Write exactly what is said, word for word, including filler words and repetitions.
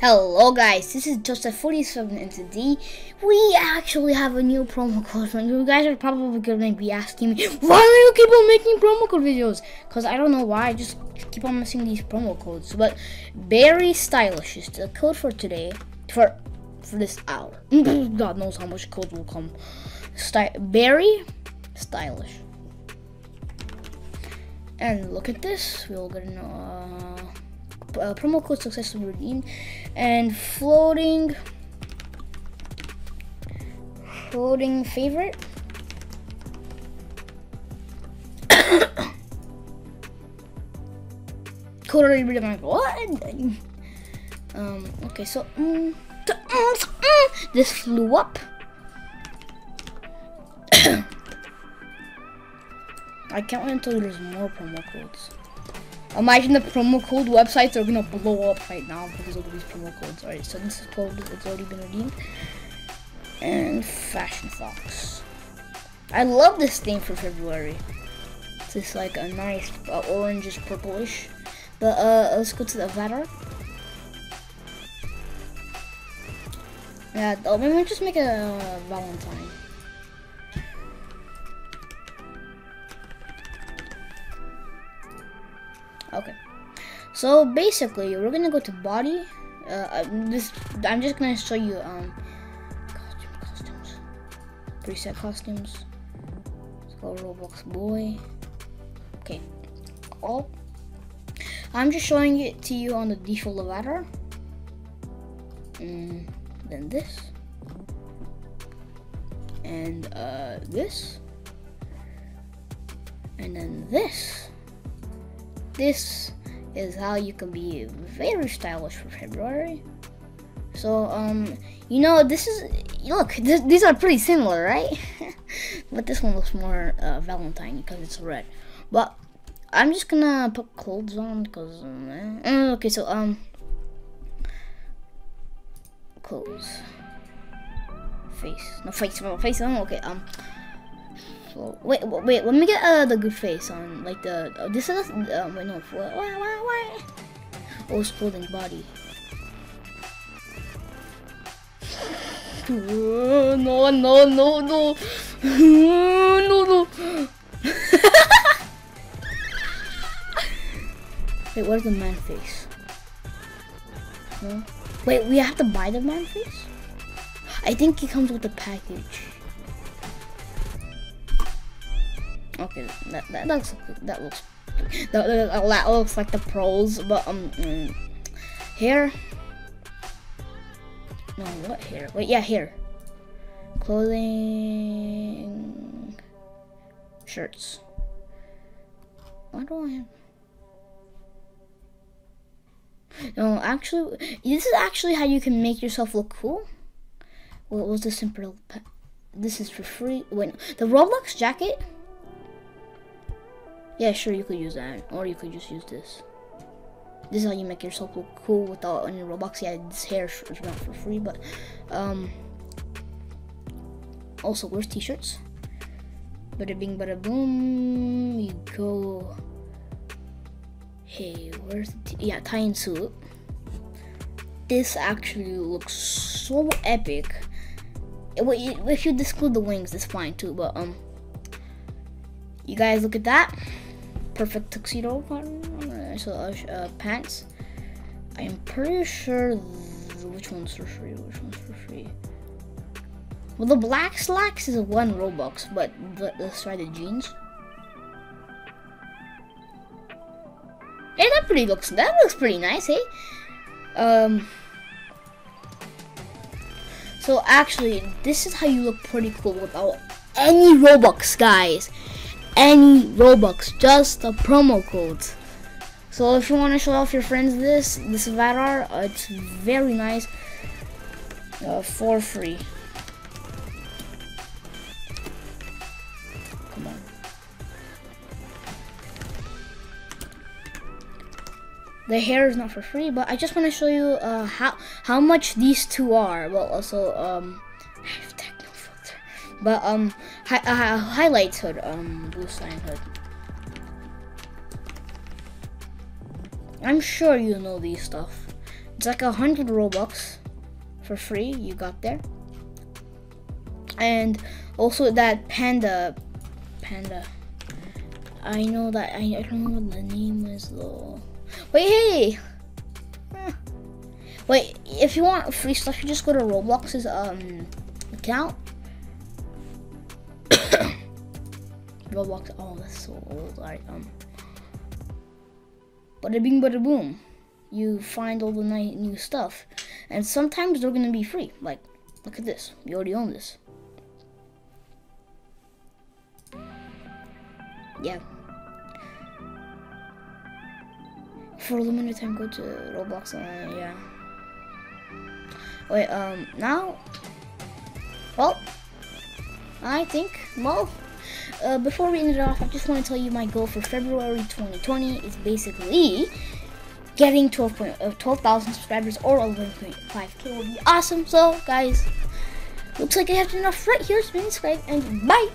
Hello guys, this is Joseph forty-seven and today we actually have a new promo code. You guys are probably gonna be asking me, why do you keep on making promo code videos? Because I don't know why, I just keep on missing these promo codes. But Very Stylish is the code for today, for for this hour. God knows how much code will come. Sty Very Stylish. And look at this, we're gonna uh, Uh, promo code successfully redeemed, and floating floating favorite. Code already read my what? Um okay, so mm, mm, this flew up. I can't wait until there's more promo codes. Imagine the promo code websites are gonna blow up right now because of these promo codes. Alright, so this is code that's already been redeemed. And Fashion Fox. I love this thing for February. It's just like a nice uh, orangish purplish. But uh, let's go to the avatar. Yeah, oh, maybe we'll just make a Valentine. Okay, so basically we're gonna go to body. Uh, this I'm just gonna show you um costume costumes, preset costumes. Let's go Roblox boy. Okay, oh, I'm just showing it to you on the default avatar. Mm, then this and uh, this and then this. This is how you can be very stylish for February. So, um, you know, this is, look, this, these are pretty similar, right? But this one looks more uh, Valentine because it's red. But I'm just gonna put clothes on because, um, okay, so, um, clothes, face, no face, no face, no, okay, um, Wait, wait, let me get uh, the good face on, like the, oh, this is, um, wait, no, wait, wait, wait, oh, it's clothing body. No, no, no, no, no, no. Wait, where's the man face? No? Wait, we have to buy the man face? I think he comes with the package. Okay, that that looks that looks that, that looks like the pros, but um, mm, hair. No, what hair? Wait, yeah, hair. Clothing, shirts. Why do I have? No, actually, this is actually how you can make yourself look cool. What was the simple? This is for free. Wait, the Roblox jacket. Yeah, sure, you could use that, or you could just use this. This is how you make yourself look cool without any Robux. Yeah, this hair is not for free, but um, also where's t-shirts? Bada bing, bada boom. You go. Hey, where's the t yeah tie-in suit? This actually looks so epic. If you disclude the wings, that's fine too. But um, you guys look at that. Perfect tuxedo, so uh, uh, pants. I'm pretty sure which one's for free, which one's for free. Well, the black slacks is one Robux, but let's try the jeans. Hey, that pretty looks that looks pretty nice, hey. Um. So actually, this is how you look pretty cool without any Robux, guys. Any Robux, just the promo codes. So if you want to show off your friends this this avatar, uh, it's very nice uh, for free. Come on, the hair is not for free, but I just want to show you uh, how how much these two are. Well, also um. But um, hi uh, highlights hood, um, blue slime hood. I'm sure you know these stuff. it's like a hundred Robux for free you got there. And also that panda, panda. I know that I, I don't know what the name is though. Wait, hey. Huh. Wait, if you want free stuff, you just go to Roblox's um account. Roblox. Oh, that's so old. Alright, um. Bada bing, bada boom. You find all the nice new stuff, and sometimes they're gonna be free. Like, look at this. You already own this. Yeah. For a limited time, go to Roblox. Uh, yeah. Wait. Um. Now. Well. I think. Well. Uh, before we end it off, I just want to tell you my goal for February twenty twenty is basically getting twelve thousand subscribers or eleven point five K would be awesome. So, guys, looks like I have enough right here. So, subscribe and bye.